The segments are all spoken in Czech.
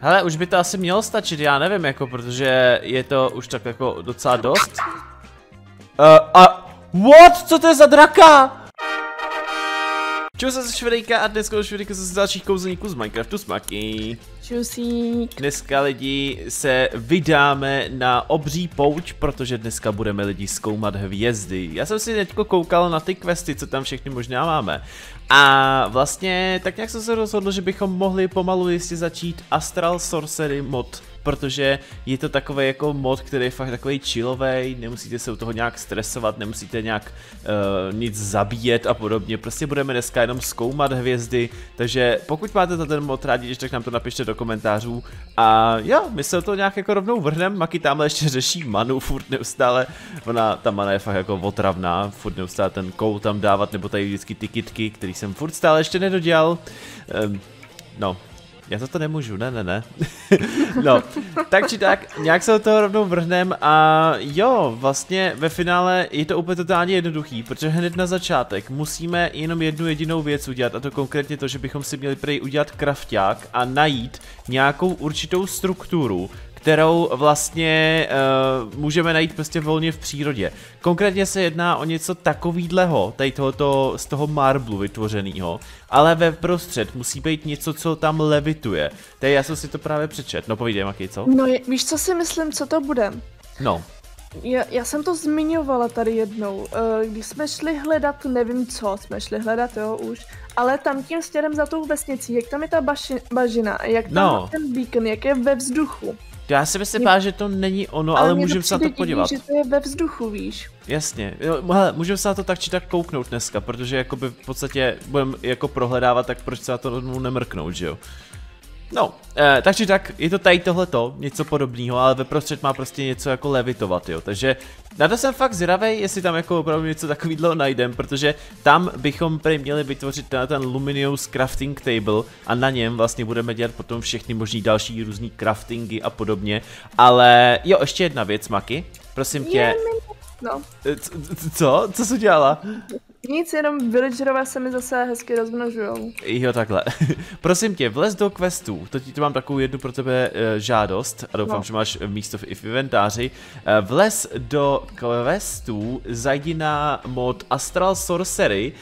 Hele, už by to asi mělo stačit, já nevím, jako, protože je to už tak jako docela dost. What? Co to je za draka? Čau, jsem Švedejka a dneska už Švedejka se dalších kouzelníků z Minecraftu smaky. Čusík. Dneska lidi se vydáme na obří pouť, protože dneska budeme lidi zkoumat hvězdy. Já jsem si teďko koukal na ty questy, co tam všechny možná máme. A vlastně tak nějak jsem se rozhodl, že bychom mohli pomalu jistě začít Astral Sorcery Mod. Protože je to takový jako mod, který je fakt takový chillovej, nemusíte se u toho nějak stresovat, nemusíte nějak nic zabíjet a podobně. Prostě budeme dneska jenom zkoumat hvězdy, takže pokud máte ten mod rádi, tak nám to napište do komentářů. A jo, my se to nějak jako rovnou vrhneme. Maki tamhle ještě řeší manu furt neustále, ona, ta mana je fakt jako otravná, furt neustále ten koul tam dávat, nebo tady vždycky ty kitky, který jsem furt stále ještě nedodělal. No. Já za to nemůžu, ne. No, tak či tak, nějak se do toho rovnou vrhnem a jo, vlastně ve finále je to úplně totálně jednoduchý, protože hned na začátek musíme jenom jednu jedinou věc udělat, a to konkrétně to, že bychom si měli prý udělat krafťák a najít nějakou určitou strukturu, kterou vlastně můžeme najít prostě volně v přírodě. Konkrétně se jedná o něco takovýdleho, tady tohoto, z toho marblu vytvořenýho, ale ve prostřed musí být něco, co tam levituje. Tady já jsem si to právě přečet, no povídej, Maki, co? No víš, co si myslím, co to bude? No. Já jsem to zmiňovala tady jednou, když jsme šli hledat, nevím co, jsme šli hledat, jo, už, ale tam tím směrem za tou vesnicí, jak tam je ta bažina, jak tam no. Ten beacon, jak je ve vzduchu. Já si myslím, že to není ono, ale můžeme se na to podívat. Že to je ve vzduchu, víš. Jasně, můžeme se na to tak či tak kouknout dneska, protože jakoby v podstatě budeme jako prohledávat, tak proč se na to nemrknout, že jo? No, tak či tak, je to tady tohleto, něco podobného, ale ve prostřed má prostě něco jako levitovat, jo, takže na to jsem fakt zvědavej, jestli tam jako opravdu něco takového najdem, protože tam bychom měli vytvořit ten Luminous Crafting Table a na něm vlastně budeme dělat potom všechny možný další různý craftingy a podobně, ale jo, ještě jedna věc, Maki, prosím tě. No. Co? Co jsi dělala? Nic, jenom villagerové se mi zase hezky rozmnožujou. Jo, takhle. Prosím tě, vlez do questů, to mám takovou jednu pro tebe žádost a doufám, že máš místo v inventáři. Vlez do questů, zajdi na mod Astral Sorcery,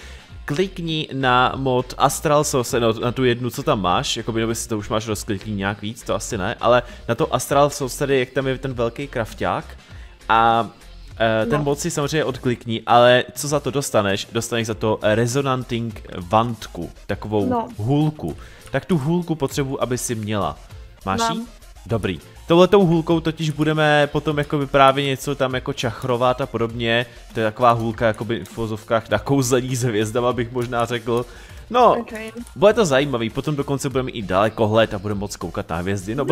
klikni na mod Astral Sorcery, na tu jednu, co tam máš, jakoby nebo si to už máš rozklikní nějak víc, to asi ne, ale na to Astral Sorcery, jak tam je ten velký krafťák a ten mod si samozřejmě odklikni, ale co za to dostaneš? Dostaneš za to Resonating Wandku, takovou hůlku. Tak tu hůlku potřebuji, aby si měla. Máš ji? Dobrý. Touhletou hůlkou totiž budeme potom jakoby právě něco tam jako čachrovat a podobně. To je taková hůlka jakoby v filozofkách na kouzlení s hvězdama, bych možná řekl. No, bude to zajímavý, potom dokonce budeme i dalekohled a budeme moc koukat na hvězdy. No,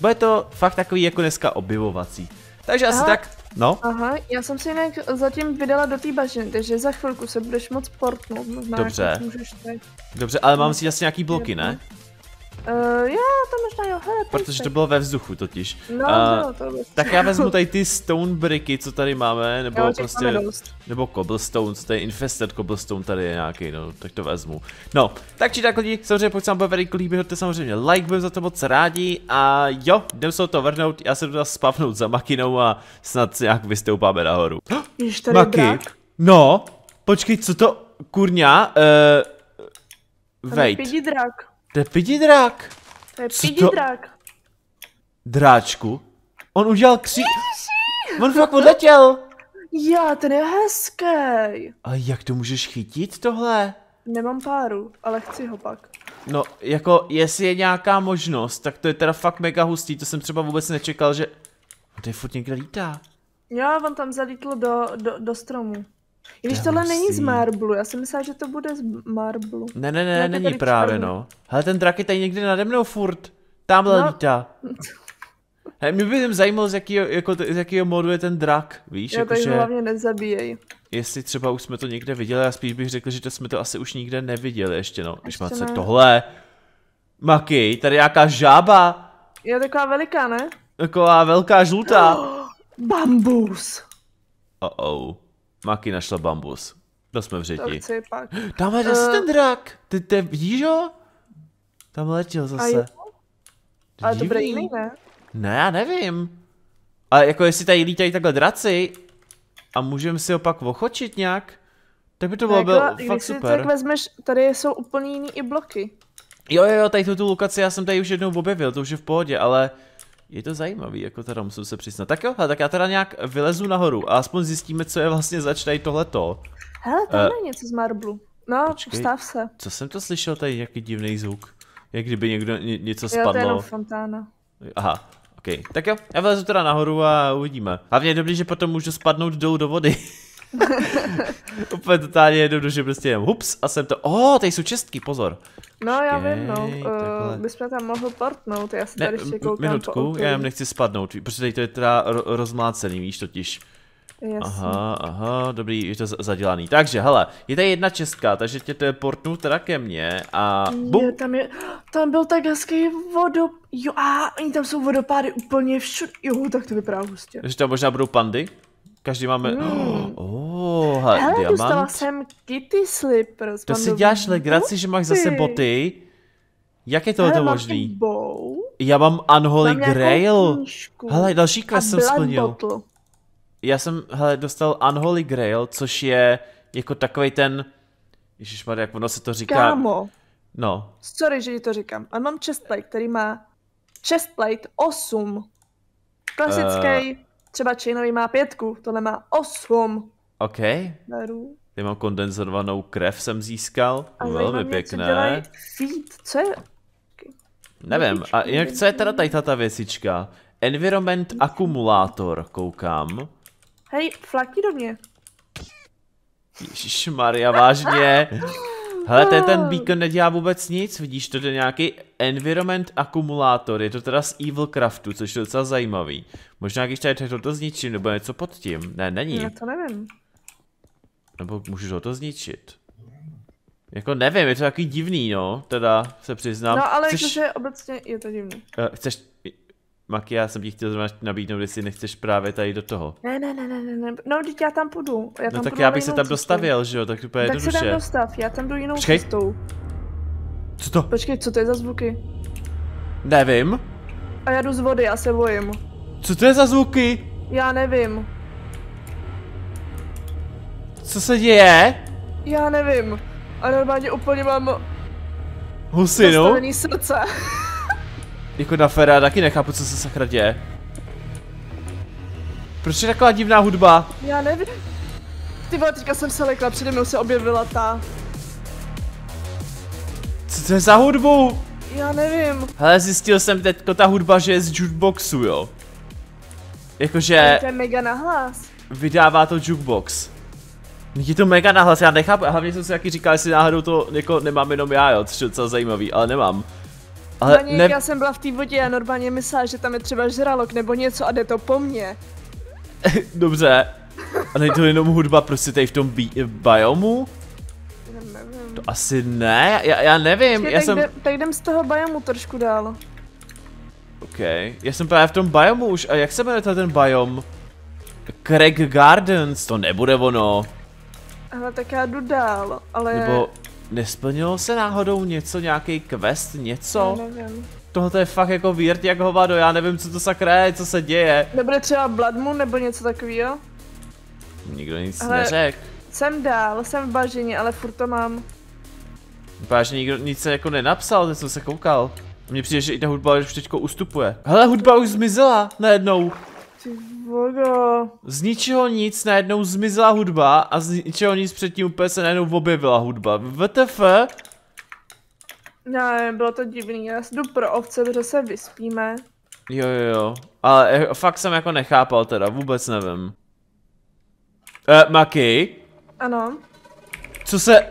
bude to fakt takový jako dneska objevovací. Takže asi tak, no. Aha, já jsem si jinak zatím vydala do té bažiny, takže za chvilku se budeš moc portnout, možná jak můžeš teď. Dobře, ale mám si jasně nějaký bloky, ne? Jo, to možná jo, hele, protože to bylo ve vzduchu totiž. No, to bylo. Tak já vezmu tady ty stone bricky, co tady máme, nebo jo, prostě, nebo cobblestone, co tady infested cobblestone tady je nějaký, no, tak to vezmu. No, tak či tak lidi, samozřejmě pokud se vám bude veliko líbí, hoďte samozřejmě like, budeme za to moc rádi a jo, jdem se do toho vrhnout, já se jdu spavnout za Makinou a snad nějak vystoupáme nahoru. Jež tady Maki, drak? No, počkej, co to, kurňa, vejt. To je pididrák. To je pididrák. Dráčku. On udělal kří... Ježi! On fakt odletěl. Já, ten je hezký. A jak to můžeš chytit tohle? Nemám páru, ale chci ho pak. No, jako, jestli je nějaká možnost, tak to je teda fakt mega hustý, to jsem třeba vůbec nečekal, že... To je furt někde lítá. Jo, on tam zalítl do stromu. I když tohle není z marblu, já jsem myslela, že to bude z marblu. Ne, není právě černý. No. Hele, ten drak je tady někde nade mnou furt. Tamhle lítá. Hele, mě by zajímalo, z jakýho modu je ten drak, víš? Já tady hlavně nezabíjej. Jestli třeba už jsme to někde viděli, já spíš bych řekl, že to jsme to asi už nikde neviděli ještě, no. Když máte tohle. Maki, tady nějaká žába. Jo, taková veliká, ne? Taková velká žlutá. Oh, bambus. Maki našla bambus. To jsme v řeti. Tamhle je zase ten drak. Ty vidíš ho? Tam letěl zase. Ale to bude jiný, ne? Ne, já nevím. Ale jako jestli tady lítají takhle draci a můžeme si ho pak ochočit nějak, tak by to bylo fakt super. Tak vezmeš, tady jsou úplně jiný i bloky. Jo, tady tu lokaci já jsem tady už jednou objevil, to už je v pohodě, ale je to zajímavý, jako teda musím se přiznat. Tak jo, tak já teda nějak vylezu nahoru a aspoň zjistíme, co je vlastně zač tady tohleto. Hele, tam je něco z marblu. No, vstav se. Co jsem to slyšel tady, jaký divný zvuk. Jak kdyby někdo něco spadlo. Jo, to je jenom fontána. Aha, ok. Tak jo, já vylezu teda nahoru a uvidíme. Hlavně je dobrý, že potom můžu spadnout dolů do vody. Úplně totálně jednoduše, prostě jenom hups a jsem to, tady jsou čestky, pozor. No já vím, no, bychom tam mohli portnout, já si tady ještě koukám. Minutku, já jim nechci spadnout, protože tady to je teda rozmlácený, víš totiž. Jasně. Aha, dobrý, je to zadělaný. Takže hele, je tady jedna čestka, takže tě teleportnu teda ke mně a bum. Tam byl tak hezký vodopád, jo a oni tam jsou vodopády úplně všude, jo tak to vypadá hustě. Takže tam možná budou pandy? Každý máme. Hele, diamant. Dostala jsem kitty slippers. To si děláš legraci, že máš zase boty. Jak je tohle možný? Já mám Unholy Grail. Hele, další quest jsem splnil. Bottle. Já jsem, hele, dostal Unholy Grail, což je jako takovej ten. Ježišmarja, jak ono se to říká. Kámo. No. Sorry, že ti to říkám. A mám chestplate, který má chestplate 8. Klasický. Třeba čejnový má 5, tohle má 8. OK. Tady mám kondenzovanou krev jsem získal. A velmi pěkné. Co je? Nevím. A jinak co je teda tady ta věcička? Environment akumulátor, koukám. Hej, flaky do mě. Ježišmarja, vážně. Hele, ten beacon nedělá vůbec nic, vidíš, to je nějaký environment akumulátor, je to teda z Evil Craftu, což je docela zajímavý. Možná když tady toto zničím, nebo něco pod tím, ne, není. Já to nevím. Nebo můžu toto zničit. Jako nevím, je to takový divný, no, teda se přiznám. No, ale jakože obecně je to divný. Chceš, Maki, já jsem ti chtěl nabídnout, jestli nechceš právě tady do toho. Ne. No, teď já tam půjdu. Já tam tak já bych se tam dostavil, že jo, tak úplně jednoduše. Tak se tam dostav, já tam jdu jinou cestou. Co to? Počkej, co to je za zvuky? Nevím. A já jdu z vody, já se bojím. Co to je za zvuky? Já nevím. Co se děje? Já nevím. A normálně úplně mám husinu? Dostavený srdce. Jako na Fera, taky nechápu, co se sakra děje. Proč je taková divná hudba? Já nevím. Ty vole, teďka jsem se lekla, přede mnou se objevila ta. Co to je za hudbu? Já nevím. Hele, zjistil jsem teďko ta hudba, že je z jukeboxu, jo. Jakože. To je mega nahlas. Vydává to jukebox. Je to mega nahlas, já nechápu, hlavně jsem si taky říkal, jestli náhodou to jako nemám jenom já, jo, což je docela zajímavý, ale nemám. Ale ne... Já jsem byla v té vodě a normálně myslela, že tam je třeba žralok nebo něco a jde to po mně. Dobře. A není to jenom hudba prostě tady v tom biomu? Nevím. To asi ne, já nevím. Počkej, já tak jsem... jdem z toho biomu trošku dál. OK, já jsem právě v tom biomu už a jak se jmenuje ten biom? Craig Gardens, to nebude ono. Hele, tak já jdu dál, ale... Nebo... Nesplnilo se náhodou něco, nějaký quest, něco? Já nevím. Tohle je fakt jako weird jak hovado, já nevím, co to sakra je, co se děje. Nebude třeba Blood Moon nebo něco takového? Nikdo nic neřekl. Jsem dál, jsem v bažině, ale furt to mám. Vážně nikdo nic se jako nenapsal, teď jsem se koukal. Mně přijde, že i ta hudba už teďko ustupuje. Hele, hudba už zmizela najednou. Ty vodo. Z ničeho nic najednou zmizela hudba a z ničeho nic předtím úplně se najednou objevila hudba. WTF? Ne, bylo to divný, já jdu pro ovce, protože se vyspíme. Jo, ale fakt jsem jako nechápal teda, vůbec nevím. Maki? Ano? Co se...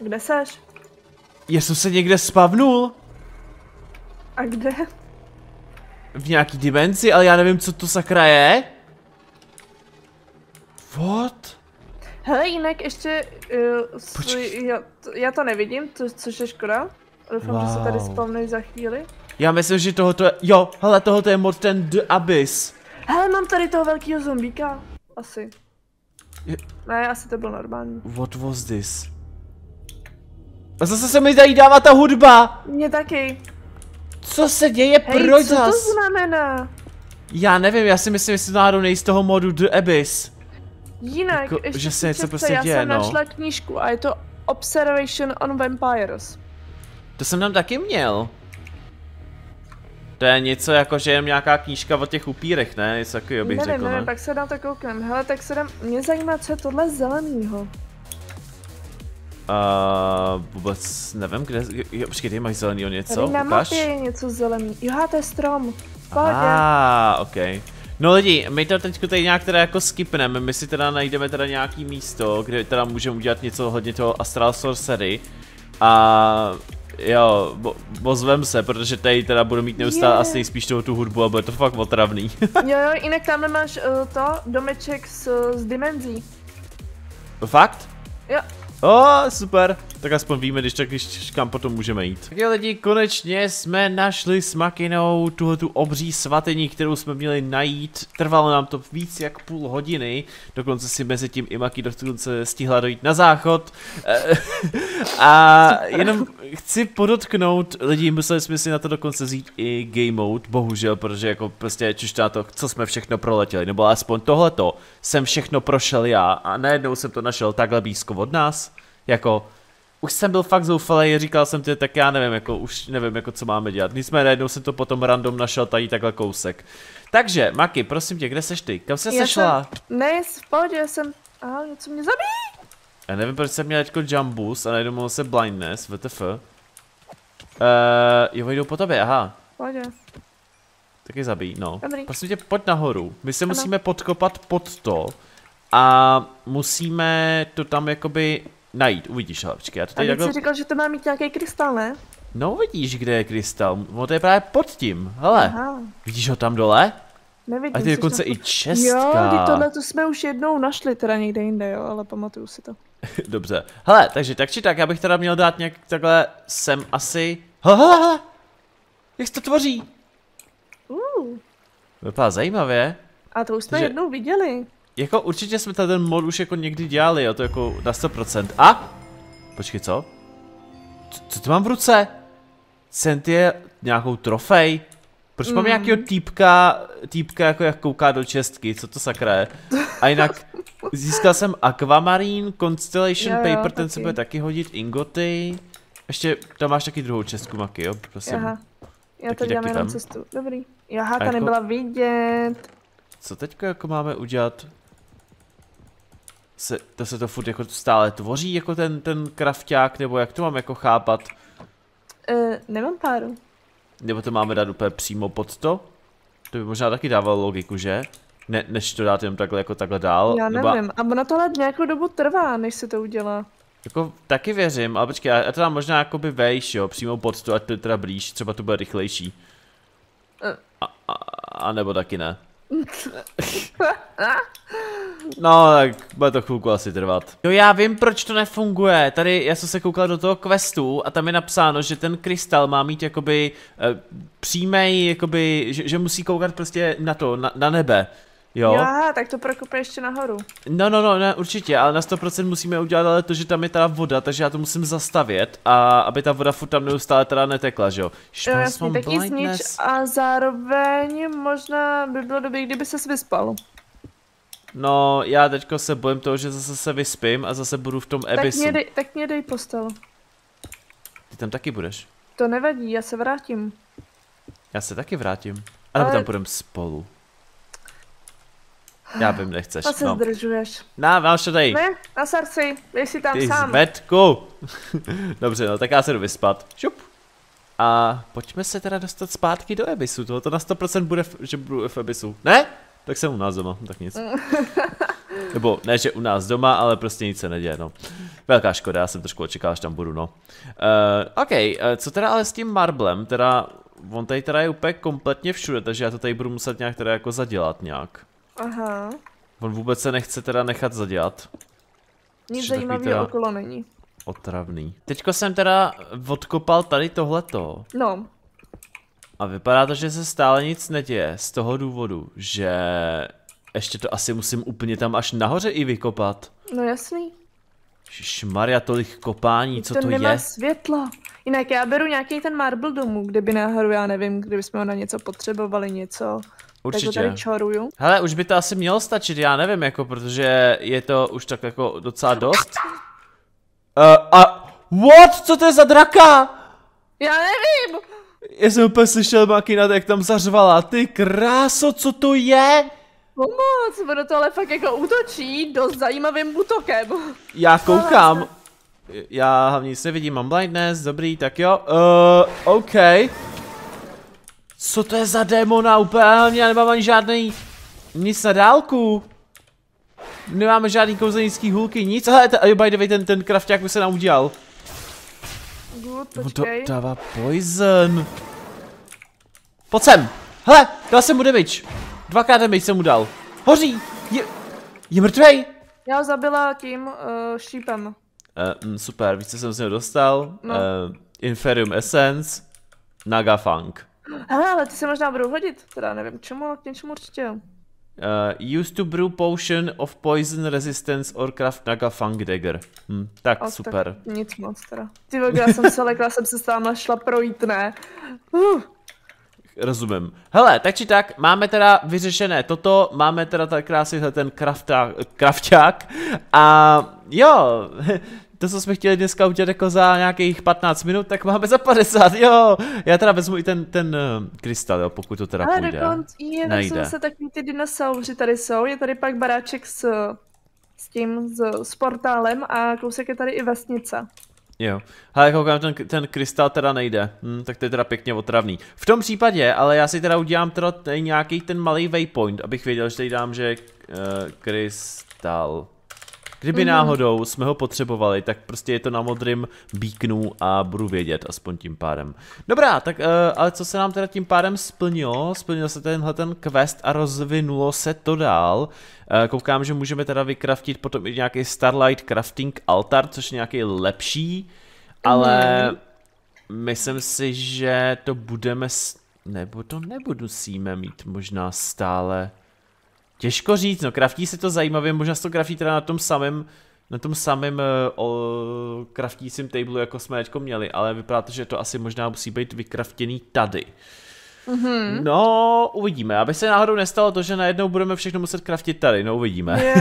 Kde seš? Já jsem se někde spavnul. A kde? V nějaký dimenzi, ale já nevím, co to sakra je. What? Hele, jinak ještě já to nevidím, což je škoda. Doufám, že se tady spavneš za chvíli. Já myslím, že tohoto je, jo, hele, tohoto je mod ten The Abyss. Hele, mám tady toho velkého zombíka, asi. Ne, asi to bylo normální. What was this? A zase se mi tady dává ta hudba. Mně taky. Co se děje? Hej, proč co zas? To znamená? Já nevím, já si myslím, jestli náhodou nejde z toho modu The Abyss. Jinak, jako, ještě že se něco prostě děje, jsem našla knížku a je to Observation on Vampires. To jsem tam taky měl. To je něco jako, že je nějaká knížka o těch upírech, ne? Něco takového bych řekl, nevím, tak se dám to kouknem. Hele, tak se dám, mě zajímá, co je tohle zelenýho. Vůbec nevím, kde, jo, počkej, ty máš zelenýho něco, tady na mapě je něco zelený, jo, to je strom. Okej. No lidi, my to teď nějak teda jako skipneme, my si teda najdeme teda nějaký místo, kde teda můžeme udělat něco hodně toho Astral Sorcery. A jo, ozvem se, protože tady teda budu mít neustále asi nejspíš tu hudbu a bude to fakt otravný. jo, jinak tamhle máš domeček z dimenzí. Fakt? Jo. Oh, super, tak aspoň víme, když kam potom můžeme jít. Tak jo lidi, konečně jsme našli s Makinou tuhletu obří svatyni, kterou jsme měli najít. Trvalo nám to víc jak půl hodiny, dokonce si mezi tím i Maki dokonce stihla dojít na záchod. A jenom chci podotknout, lidi, museli jsme si na to dokonce vzít i game mode, bohužel, protože jako prostě čuštá to, co jsme všechno proletěli, nebo aspoň tohleto jsem všechno prošel já a najednou jsem to našel takhle blízko od nás. Jako, už jsem byl fakt zoufalý, říkal jsem ti, tak já nevím, jako už nevím, jako co máme dělat. Nicméně najednou jsem to potom random našel tady takhle kousek. Takže, Maki, prosím tě, kde seš ty? Kam jsi se šla? Ne, v pohodě jsem, aha, něco mě zabíjí. Já nevím, proč jsem měl jako jump boost a najednou se blindness, WTF. Jo, jdou po tobě, aha. V pohodě. Taky zabíjí, no. Dobrý. Prosím tě, pojď nahoru, my se musíme podkopat pod to a musíme to tam jakoby najít, uvidíš, hele, počkej, já to tady takhle... A jsi říkal, že to má mít nějaký krystal, ne? No vidíš, kde je krystal, on to je právě pod tím, hele. Aha. Vidíš ho tam dole? Nevidím. A je dokonce i čestka. Jo, tohle to jsme už jednou našli, teda někde jinde, jo, ale pamatuju si to. Dobře, hele, takže tak či tak, já bych teda měl dát nějak takhle sem asi... Hele, jak se to tvoří? Vypadá zajímavě. A to už jsme jednou viděli. Jako určitě jsme tady ten mod už jako někdy dělali, jo, to jako na 100%. A? Počkej, co? Co to mám v ruce? Sentie, nějakou trofej? Proč mám nějakýho týpka jako jak kouká do čestky, co to sakra je? A jinak získal jsem Aquamarine, Constellation Paper, ten se bude taky hodit, ingoty. Ještě tam máš taky druhou čestku, Maki, jo, prosím. Aha, já to dělám jenom cestu, dobrý. Jaha, ta jako... nebyla vidět. Co teďko jako máme udělat? To se furt jako stále tvoří jako ten krafťák, nebo jak to mám jako chápat? Nemám páru. Nebo to máme dát úplně přímo pod to? To by možná taky dávalo logiku, že? Ne, než to dát jenom takhle jako takhle dál. Já nevím, a na tohle nějakou dobu trvá, než se to udělá. Jako taky věřím, ale počkej, já to dám možná jakoby vejš, jo, přímo pod to, ať to je teda blíž, třeba to bude rychlejší. A nebo taky ne. No, tak bude to chvilku asi trvat. Jo, já vím, proč to nefunguje. Tady já jsem se koukal do toho questu a tam je napsáno, že ten krystal má mít jakoby přímý, jakoby, že musí koukat prostě na to, na nebe. Jo, tak to prokope ještě nahoru. No, ne, určitě, ale na 100% musíme udělat ale to, že tam je teda voda, takže já to musím zastavit, a aby ta voda furt tam neustále teda netekla, že jo. Jasně, tak ji znič a zároveň možná by bylo dobré, kdyby ses vyspal. No, já teďko se bojím toho, že zase se vyspím a zase budu v tom abysu. Tak mě dej postel. Ty tam taky budeš. To nevadí, já se vrátím. Já se taky vrátím. Ale tam půjdeme spolu. Já vím, nechceš. To se zdržuješ. Na, máš to tady. Ne, na srdci, běž si tam sám. Ty zmetku. Dobře, no, tak já se jdu vyspat. Šup. A pojďme se teda dostat zpátky do Abysu. Tohle to na 100% bude, že budu v Abysu. Ne? Tak jsem u nás doma, tak nic. Nebo ne, že u nás doma, ale prostě nic se neděje, no. Velká škoda, já jsem trošku očekával, že tam budu, no. Co teda ale s tím marblem, teda... On tady teda je úplně kompletně všude, takže já to tady budu muset nějak teda jako zadělat nějak. Aha. On vůbec se nechce teda nechat zadělat. Nic zajímavého okolo není. Otravný. Teďko jsem teda odkopal tady tohleto. No. A vypadá to, že se stále nic neděje z toho důvodu, že ještě to asi musím úplně tam až nahoře i vykopat. No jasný. Šmarja, tolik kopání, co to je? To nemá světla. Jinak já beru nějaký ten marble domů, kdyby náhodou, já nevím, kdybychom ho na něco potřebovali, něco. Určitě. Tak to tady čaruju. Hele, už by to asi mělo stačit, já nevím, jako, protože je to už tak jako docela dost. What? Co to je za draka? Já nevím. Já jsem úplně slyšel Makina, jak tam zařvala. Ty kráso, co to je? Pomoc, ono to ale fakt jako útočí dost zajímavým útokem. Já koukám. Já hlavně nic nevidím, mám blindness, dobrý, tak jo. OK. Co to je za démona? Úplně já nemám ani žádný nic na dálku. Nemáme žádný kouzelnický hůlky, nic. Hele, by the way, ten krafťák už se nám udělal. On to dává poison. Pojď sem. Hele, dal jsem mu damage. 2x damage jsem mu dal. Hoří. Je mrtvej. Já ho zabila tím šípem. Super, víš, co jsem z něho dostal? No. Inferium Essence. Nagafang. Hele, ale ty se možná budou hodit, teda nevím k čemu, ale k něčemu určitě. Used to brew potion of poison resistance or craft Nagafang dagger. Tak super. Tak nic moc teda. Ty vole, já jsem se s náma šla projít, ne? Rozumím. Hele, tak či tak, máme teda vyřešené toto, máme teda tak krásně ten krafťák a jo, to, co jsme chtěli dneska udělat jako za nějakých 15 minut, tak máme za 50, jo. Já teda vezmu i ten krystal, jo, pokud to teda půjde. Ale jsou se takový ty dinosauři tady jsou, je tady pak baráček s portálem a kousek je tady i vesnice. Jo, hele, koukám, ten krystal teda nejde, tak to je teda pěkně otravný. V tom případě, ale já si teda udělám teda nějaký ten malý waypoint, abych věděl, že tady dám, že krystal. Kdyby náhodou jsme ho potřebovali, tak prostě je to na modrým bíknu a budu vědět, aspoň tím pádem. Dobrá, tak ale co se nám teda tím pádem splnilo? Splnil se tenhle ten quest a rozvinulo se to dál. Koukám, že můžeme teda vykraftit potom i nějaký Starlight Crafting Altar, což je nějaký lepší, ale myslím si, že to budeme, nebo to nebudeme mít možná stále. Těžko říct, no, kraftí se to zajímavě, možná se to kraftí teda na tom samém kraftícím tableu, jako jsme teďko měli, ale vypadá to, že to asi možná musí být vykraftěný tady. No, uvidíme, aby se náhodou nestalo to, že najednou budeme všechno muset kraftit tady, no uvidíme.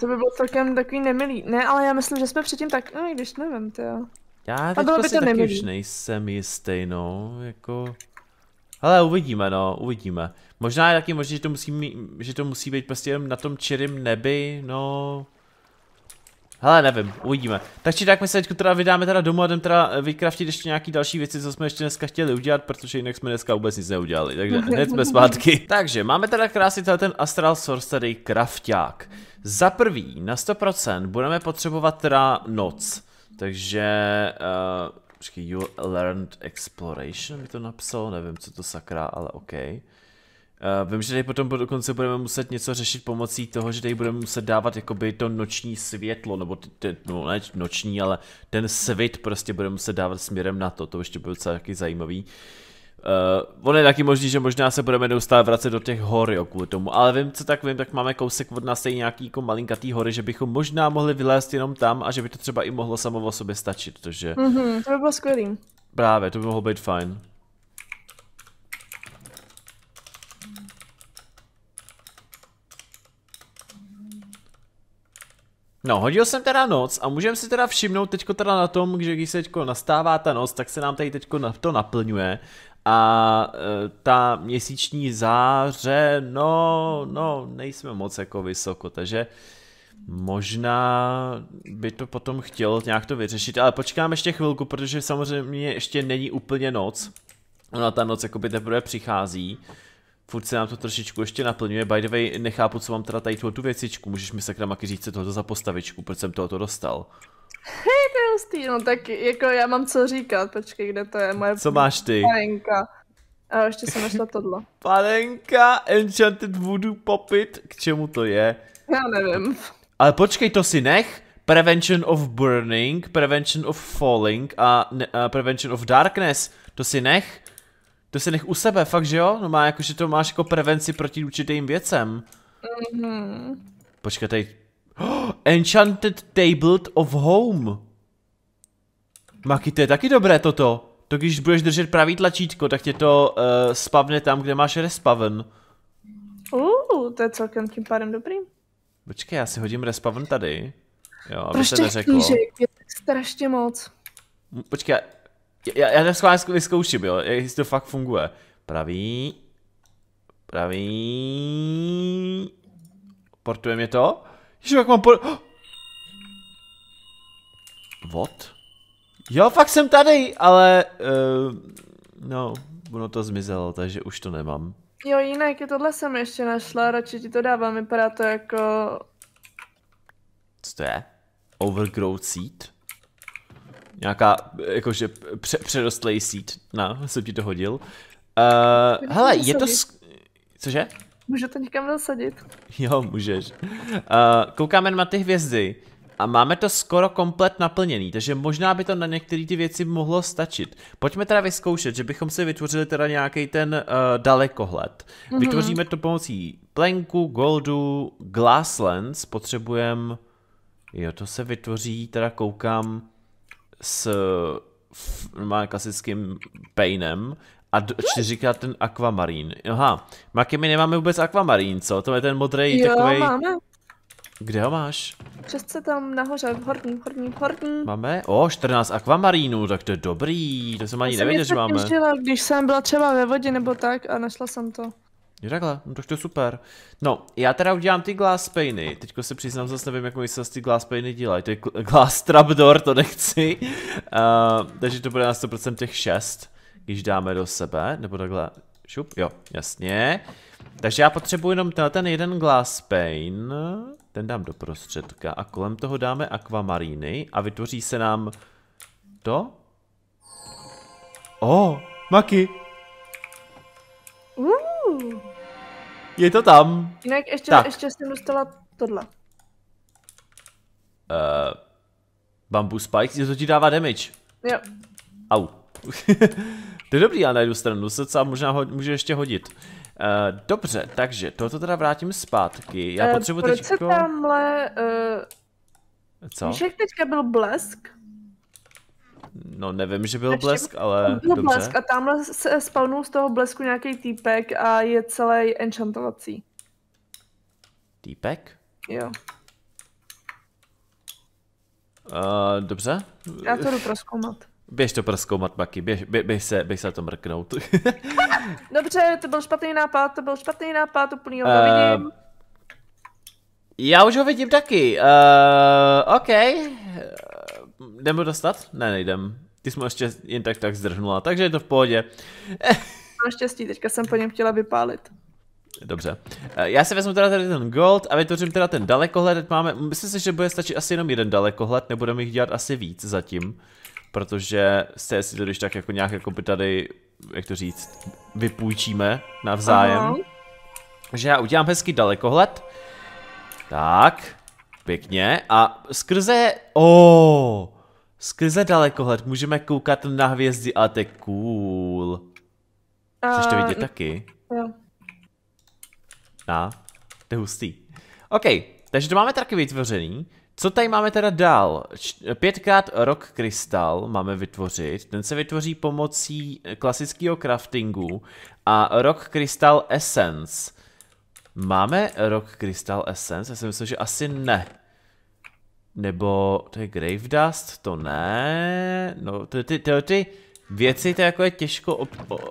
To by bylo celkem takový nemilý, ne, ale já myslím, že jsme předtím tak, no i když nevím, to jo. Já teďko si taky už nejsem jistý, no, jako... Hele, uvidíme, no, uvidíme. Možná je taky možné, že to musí být prostě jenom na tom čirém nebi, no... Hele, nevím, uvidíme. Tak či tak my se teda vydáme teda domů a jdeme teda vykraftit ještě nějaký další věci, co jsme ještě dneska chtěli udělat, protože jinak jsme dneska vůbec nic neudělali, takže hned jsme zpátky. Takže máme teda krásně ten Astral Sorcery krafťák. Za prvý, na 100% budeme potřebovat teda noc, takže... You learned exploration, mi to napsalo, nevím, co to sakra, ale OK. Vím, že tady potom dokonce budeme muset něco řešit pomocí toho, že tady budeme muset dávat jakoby to noční světlo, nebo no, ne noční, ale ten svit prostě budeme muset dávat směrem na to, to ještě bude docela taky zajímavý. Ono je taky možný, že možná se budeme neustále vracet do těch hor, jo, kvůli tomu, ale vím, tak máme kousek od nás tady nějaký jako malinkatý hory, že bychom možná mohli vylézt jenom tam a že by to třeba i mohlo samo o sobě stačit, protože... To by bylo skvělý. Právě, to by mohlo být fajn. No, hodil jsem teda noc a můžeme si teda všimnout teďko teda na tom, že když se teďko nastává ta noc, tak se nám tady teďko to naplňuje. A ta měsíční záře, no, nejsme moc jako vysoko, takže možná by to potom chtělo nějak to vyřešit, ale počkám ještě chvilku, protože samozřejmě ještě není úplně noc. Ona ta noc jakoby teprve přichází. Furt se nám to trošičku ještě naplňuje, by the way, nechápu, co mám teda tady tu věcičku, můžeš mi sakra maky říct, co tohoto za postavičku, proč jsem tohoto dostal. Hej, to je hustý, no tak jako já mám co říkat, počkej, kde to je moje... Co máš ty? Panenka. A ještě jsem našla tohle. Panenka, Enchanted Voodoo Puppet, k čemu to je? Já nevím. Ale počkej, to si nech. Prevention of Burning, Prevention of Falling a Prevention of Darkness, to si nech. To si nech u sebe, fakt, že jo? No má jako, že to máš jako prevenci proti určitým věcem. Počkej, tady... Enchanted Tablet of Home. Maki, to je taky dobré toto. To když budeš držet pravý tlačítko, tak tě to spavne tam, kde máš respawn. To je celkem tím pádem dobrý. Počkej, já si hodím respawn tady. Jo, aby se neřeklo. Knížek, je strašně moc. Počkej, já dneska vyzkouším, jo, jestli to fakt funguje. Pravý. Pravý. Portuje mě to? Ještě jak mám por... What? Jo, fakt jsem tady, ale... no, ono to zmizelo, takže už to nemám. Jo, jinak, tohle jsem ještě našla, radši ti to dávám, vypadá to jako... Co to je? Overgrowth Seed? Nějaká, jakože, přerostlej seed. No, jsem ti to hodil. Hele, je to... Cože? Můžu to někam zasadit? Jo, můžeš. Koukáme na ty hvězdy. A máme to skoro komplet naplněný, takže možná by to na některé ty věci mohlo stačit. Pojďme teda vyzkoušet, že bychom si vytvořili teda nějaký ten dalekohled. Vytvoříme to pomocí plenku, goldu, glass lens, potřebujeme... Jo, to se vytvoří, teda koukám s klasickým painem a 4x ten aquamarine. Aha, Maky, my nemáme vůbec aquamarine, co? To je ten modrý takovej... Máme. Kde ho máš? Přesce tam nahoře, v horním. Máme? O, 14 aquamarínů, tak to je dobrý, to jsem ani nevěděl, že máme. Já jsem je když jsem byla třeba ve vodě nebo tak a našla jsem to. Je takhle, no tak to je super. No, já teda udělám ty glass painy, teďko se přiznám, zase nevím, jak mi se ty glass painy dělají, to je glass trapdoor, to nechci. Takže to bude na 100% těch 6, když dáme do sebe, nebo takhle, šup, jo, jasně. Takže já potřebuji jenom ten jeden glass pane, ten dám do prostředka a kolem toho dáme akvamaríny a vytvoří se nám to? Oh, Maki! Je to tam! Jinak ještě jsem dostala tohle. Bamboo Spikes, je to ti dává damage. Jo. Au. To je dobrý, já najdu stranu, se možná může ještě hodit. Dobře, takže toto teda vrátím zpátky. Já potřebuji teď. Proč se tamhle... Co? Víš, jak teďka byl blesk? No nevím, že byl blesk, ale... Byl blesk a tamhle se spawnul z toho blesku nějaký týpek a je celý enchantovací. Týpek? Jo. Dobře. Já to jdu prozkoumat. Běž to prozkoumat, Maki, běž se to mrknout. Dobře, to byl špatný nápad, úplný ho vidím. Já už ho vidím taky, ok. Jdem ho dostat? Ne, nejdem. Ty jsi mu ještě jen tak zdrhnula, takže je to v pohodě. Naštěstí, teďka jsem po něm chtěla vypálit. Dobře. Já si vezmu teda tady ten gold a vytvořím teda ten dalekohled. Máme, myslím si, že bude stačit asi jenom jeden dalekohled, nebudeme jich dělat asi víc zatím. Protože jste si to když tak jako nějak jako by tady, jak to říct, vypůjčíme navzájem. Aha. Takže já udělám hezký dalekohled. Tak, pěkně. A skrze, skrze dalekohled můžeme koukat na hvězdy, ale to je cool. Chceš to vidět taky? Jo. To je hustý. OK, takže to máme taky vytvořený. Co tady máme teda dál? 5x rock krystal máme vytvořit. Ten se vytvoří pomocí klasického craftingu. A rock crystal essence. Máme rock crystal essence? Já si myslím, že asi ne. Nebo to je grave dust? To ne. No, ty věci to jako je těžko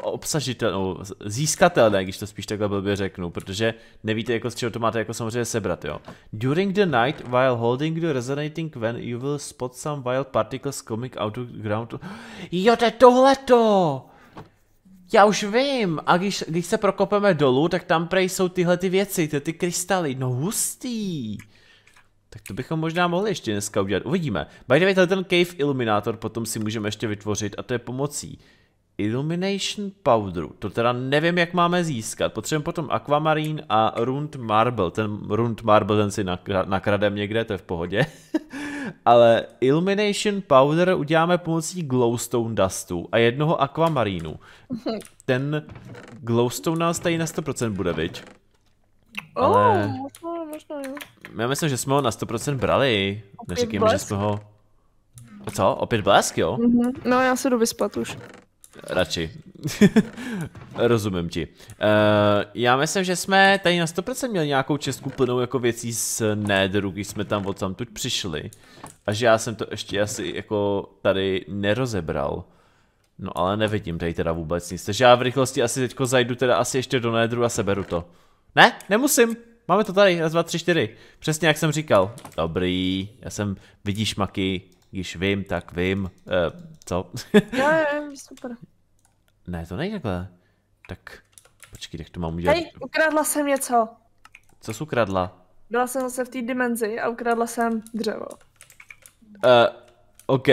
obsažitelné, získatelné, když to spíš takhle blbě řeknu, protože nevíte, jako z čeho to máte jako samozřejmě sebrat, jo. During the night, while holding the resonating wand, you will spot some wild particles coming out of the ground. Jo, to je tohleto! Já už vím! A když se prokopeme dolů, tak tam prej jsou tyhle ty věci, ty krystaly, no hustý! Tak to bychom možná mohli ještě dneska udělat, uvidíme. By the way, ten Cave Illuminator potom si můžeme ještě vytvořit a to je pomocí Illumination Powderu. To teda nevím, jak máme získat. Potřebujeme potom Aquamarine a Rund Marble. Ten Rund Marble, ten si nakrademe někde, to je v pohodě. Ale Illumination Powder uděláme pomocí Glowstone Dustu a jednoho Aquamarínu. Ten Glowstone nás tady na 100% bude, viď? Ale... možná, jo. Já myslím, že jsme ho na 100% brali. Neříkejme, že jsme ho... Co? Opět blesk, jo? No, já se jdu vyspat už. Radši. Rozumím ti. Já myslím, že jsme tady na 100% měli nějakou čestku plnou jako věcí z Netheru, když jsme tam odtamtud přišli. A že já jsem to ještě asi jako tady nerozebral. No ale nevidím tady teda vůbec nic. Takže já v rychlosti asi teďko zajdu teda asi ještě do Netheru a seberu to. Ne, nemusím. Máme to tady, 1, 2, 3, 4. Přesně jak jsem říkal. Dobrý, já jsem, vidíš maky, když vím, tak vím. Co? Já, super. Ne, to nejde takhle. Tak, počkej, jak to mám udělat? Hej, ukradla jsem něco. Co jsi ukradla? Byla jsem zase v té dimenzi a ukradla jsem dřevo. OK,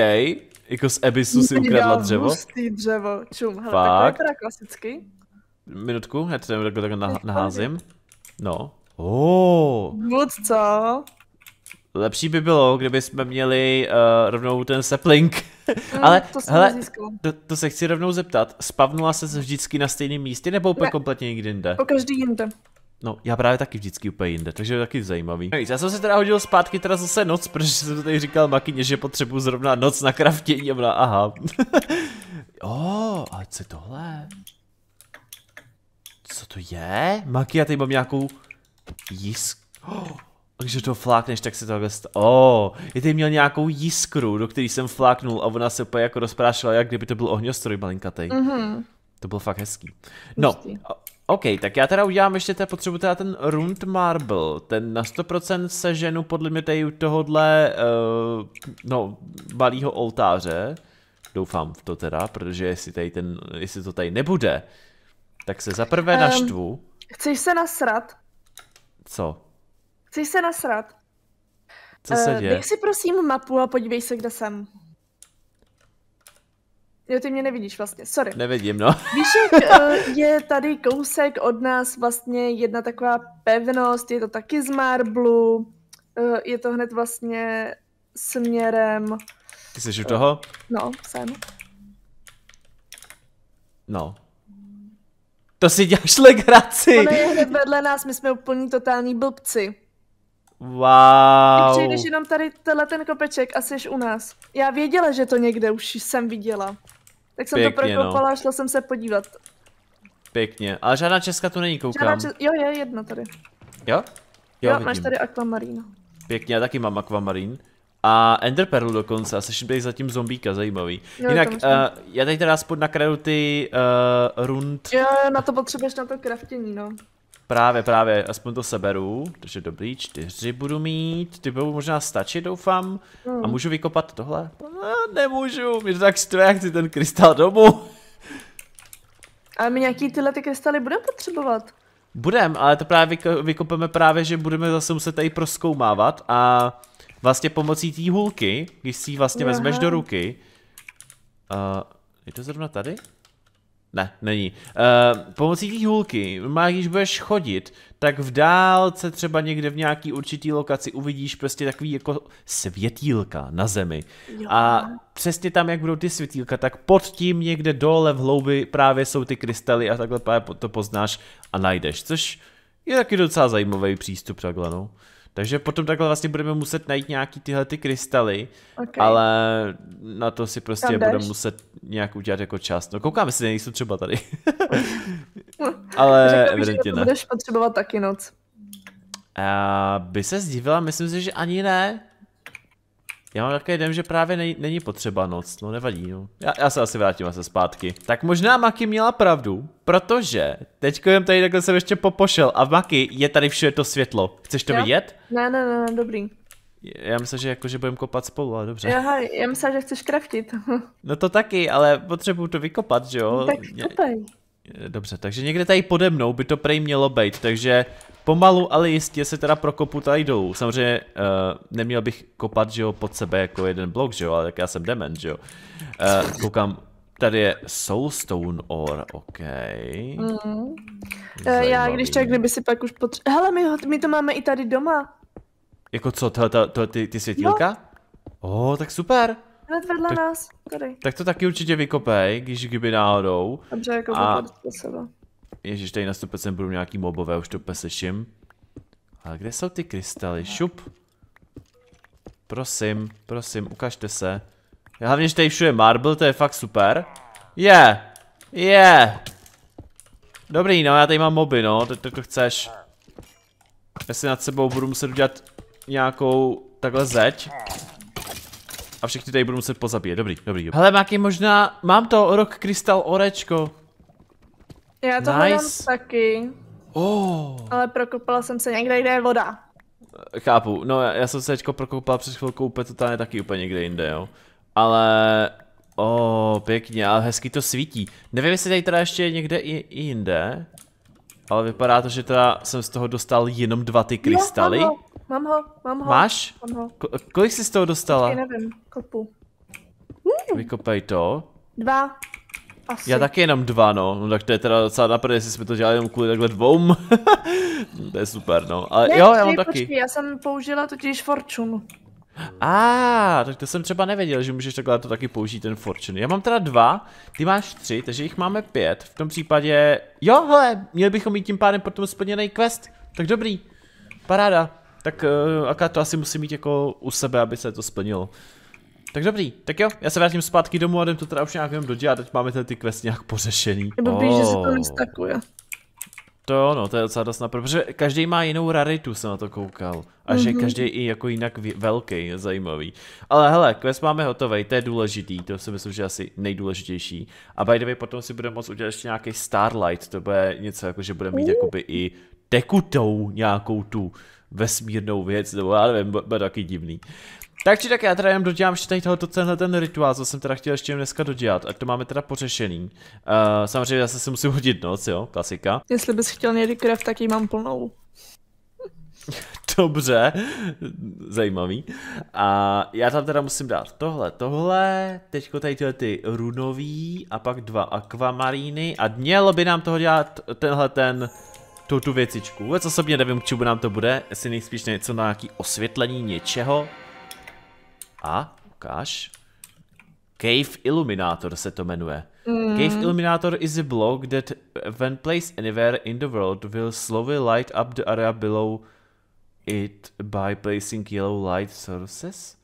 jako z Abyssu si ukradla dřevo? Hustý dřevo, čum, hele, takhle je teda klasicky. Minutku, já to takhle naházím. No. Vůbec co? Lepší by bylo, kdyby jsme měli rovnou ten sapling. Ale to, hele, to se chci rovnou zeptat. Spavnula se vždycky na stejném místě nebo úplně kompletně nikdy jinde? Po každý jinde. No, já právě taky vždycky úplně jinde, takže je taky zajímavý. Já jsem se teda hodil zpátky teda zase noc, protože jsem to tady říkal Makyně, že potřebuji zrovna noc na craftění. A byla, aha. Ale co je tohle? Co to je? Maky, já tady mám nějakou jiskru. Když to flákneš, tak se tohle stalo. Já tady měl nějakou jiskru, do který jsem fláknul a ona se úplně jako rozprášila, jak kdyby to byl ohňostroj malinkatej. To bylo fakt hezký. No, OK, tak já teda udělám ještě teda potřebu teda ten Ruined Marble. Ten na 100% seženu podle mě tady u tohohle, no, malýho oltáře. Doufám v to teda, protože jestli to tady nebude, tak se zaprvé naštvu. Chceš se nasrat? Co? Chceš se nasrat? Co se děje? Dej si prosím mapu a podívej se, kde jsem. Jo, ty mě nevidíš vlastně, sorry. Nevidím, no. Víš, jak je tady kousek od nás vlastně jedna taková pevnost, je to taky z marblu, je to hned vlastně směrem... Ty jsi u toho? No, jsem. No. To si děláš legraci! Ono je hned vedle nás, my jsme úplně totální blbci. Wow. Ty přijdeš jenom tady tenhle ten kopeček a jsi u nás. Já věděla, že to někde už jsem viděla. Tak jsem to prokopala a šla jsem se podívat. Pěkně, ale žádná česka tu není, koukám. Jo, je jedna tady. Jo? Jo, máš tady Aquamarine. Pěkně, já taky mám Aquamarine. A Enderpearl dokonce, a seším tady zatím zombíka, zajímavý. Jo, jinak, já tady teda spod nakradu ty rund. Jo, na to potřebuješ na to craftění, no. Právě, aspoň to seberu, takže dobrý, 4 budu mít, ty budou možná stačit, doufám. A můžu vykopat tohle? Nemůžu, mě to tak štve, jak si ten krystal domů. Ale my nějaký tyhle ty krystaly budeme potřebovat. Budem, ale to právě vykopeme právě, že budeme zase muset tady proskoumávat a vlastně pomocí té hůlky, když si ji vlastně vezmeš do ruky. Je to zrovna tady? Ne, není. Pomocí té hůlky, když budeš chodit, tak v dálce třeba někde v nějaký určitý lokaci uvidíš prostě takový jako světýlka na zemi. A přesně tam, jak budou ty světýlka, tak pod tím někde dole v hloubi právě jsou ty krystaly a takhle právě to poznáš a najdeš, což je taky docela zajímavý přístup takhle, no. Takže potom takhle vlastně budeme muset najít nějaký tyhle ty krystaly, ale na to si prostě budeme muset nějak udělat jako čas. No koukám, jestli nejsou třeba tady. Ale evidentně ne. Budeš potřebovat taky noc. By se zdivila, myslím si, že ani ne. Já mám takový den, že právě není potřeba noc, no nevadí, no. Já se asi vrátím zpátky. Tak možná Maki měla pravdu, protože teďko jen tady takhle jsem ještě popošel a v Maki je tady všude to světlo. Chceš to vidět? Ne, dobrý. Já myslím, že jako, že budeme kopat spolu, ale dobře. Aha, já myslím, že chceš craftit. No to taky, ale potřebuju to vykopat, že jo? No, tak kopej. Dobře, takže někde tady pode mnou by to prej mělo být, takže pomalu, ale jistě se teda prokopu tady dolů. Samozřejmě neměl bych kopat, že jo, pod sebe jako jeden blok, že jo, ale tak já jsem dement, že jo. Koukám, tady je Soulstone Ore, OK. Já když tak, kdyby si pak už potřeboval. Hele, my to máme i tady doma. Jako co, ty světílka? Tak super. Hned vedle nás, tady. Tak to taky určitě vykopej, když kdyby náhodou. Dobře, jako do sebe. Ježiš, tady na 100% budou nějaký mobové, už to peseším. Ale kde jsou ty krystaly? Šup. Prosím, ukažte se. Hlavně, že tady všude marble, to je fakt super. Je. Dobrý, no, já tady mám moby, no, teď to chceš. Já si nad sebou budu muset udělat nějakou takhle zeď. A všechny tady budu muset pozabíjet, dobrý. Hele, Máky, možná mám to Rock Crystal orečko. Já to hledám taky. Ale prokopala jsem se někde, kde je voda. Chápu, no já jsem se teďko prokopal před chvilkou úplně totálně taky úplně někde jinde, jo. Ale, pěkně, ale hezky to svítí. Nevím, jestli tady teda ještě někde i jinde. Ale vypadá to, že teda jsem z toho dostal jenom 2 ty krystaly. Jo, mám ho. Máš? Mám ho. Kolik jsi z toho dostala? Já nevím, kopu. Vykopej to. 2. Asi. Já taky jenom 2, no tak to je teda docela naprvé, jestli jsme to dělali jenom kvůli takhle 2. To je super, no. Ale ne, jo, já mám taky. Počkej, já jsem použila totiž fortune. Tak to jsem třeba nevěděl, že můžeš takhle to taky použít, ten fortune. Já mám teda 2, ty máš 3, takže jich máme 5. V tom případě, jo, hele, měli bychom mít tím pádem potom splněný quest. Tak dobrý, paráda. Tak aká to asi musím mít jako u sebe, aby se to splnilo. Tak dobrý, tak jo, já se vrátím zpátky domů a jdem to teda už nějak dodělat, teď máme tady ty quest nějak pořešený. Blbý, že se to nestakuje. To ono, to je docela dost naprosto, protože každý má jinou raritu, jsem na to koukal. A že každý je i jako jinak velký, je zajímavý. Ale hele, quest máme hotovej, to je důležitý, to si myslím, že je asi nejdůležitější. A by the way, potom si budeme moct udělat ještě nějaký Starlight, to bude něco jako, že budeme mít jakoby i tekutou nějakou tu vesmírnou věc, nebo já nevím, bude taky divný. Tak já teda jenom dodělám ještě tady tenhle rituál, co jsem teda chtěl ještě dneska dodělat, a to máme teda pořešený. Samozřejmě zase si musím hodit noc, jo, klasika. Jestli bys chtěl někdy krev, tak ji mám plnou. Dobře, zajímavý. A já tam teda musím dát tohle, teďko tady tyhle ty runový, a pak 2 aquamaríny, a mělo by nám toho dělat tu věcičku. Vůbec osobně nevím, k čemu nám to bude, jestli nejspíš něco na nějaký osvětlení něčeho. A ukáž. Cave Illuminator se to jmenuje. Cave Illuminator is a block that when placed anywhere in the world will slowly light up the area below it by placing yellow light sources.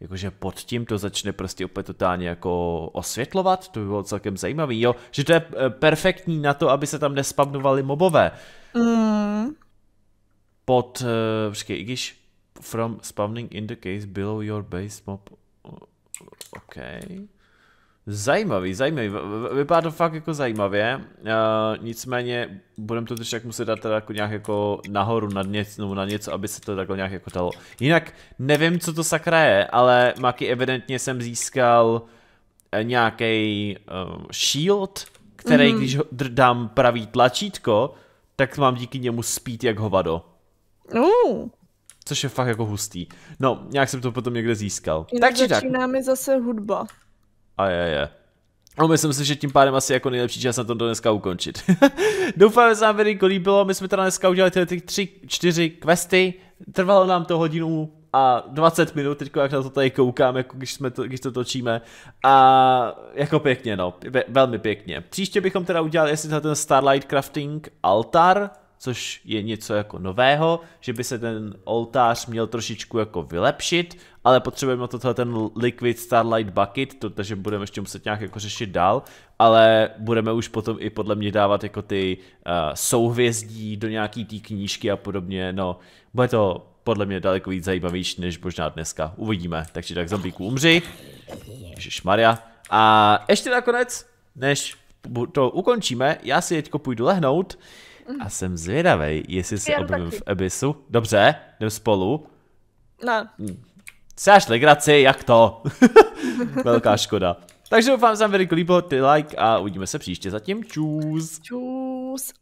Jakože pod tím to začne prostě úplně totálně jako osvětlovat, to by bylo celkem zajímavý, jo, že to je perfektní na to, aby se tam nespavnovali mobové. Pod, počkej, i když from spawning in the case below your base mob. OK. Zajímavý. Vypadá to fakt jako zajímavě. Nicméně budeme to teď muset dát teda jako nějak jako nahoru na něco, nebo na něco, aby se to takhle nějak jako dalo. Jinak nevím, co to sakra je, ale Maky, evidentně jsem získal nějaký shield, který když dám pravý tlačítko, tak mám díky němu spít jak hovado. Což je fakt jako hustý. No, nějak jsem to potom někde získal. Takže začíná mi zase hudba. No, myslím si, že tím pádem asi jako nejlepší čas na to dneska ukončit. Doufám, že se vám video líbilo. My jsme teda dneska udělali ty 3-4 questy. Trvalo nám to hodinu a 20 minut, teď jak na to tady koukám, jako když to točíme. A jako pěkně, no. Velmi pěkně. Příště bychom teda udělali, jestli ten Starlight Crafting Altar, což je něco jako nového, že by se ten oltář měl trošičku jako vylepšit, ale potřebujeme tohle ten Liquid Starlight Bucket, takže budeme ještě muset nějak jako řešit dál, ale budeme už potom i podle mě dávat jako ty souhvězdí do nějaký té knížky a podobně, no, bude to podle mě daleko víc zajímavější než možná dneska, uvidíme, takže tak zombíku umři, ježišmarja, a ještě nakonec, než to ukončíme, já si teďko půjdu lehnout, a jsem zvědavej, jestli se objevím v Abyssu. Dobře, jdem spolu. No. Sáš legraci, jak to? Velká škoda. Takže doufám, že vám video líbilo, ty like a uvidíme se příště. Zatím čus.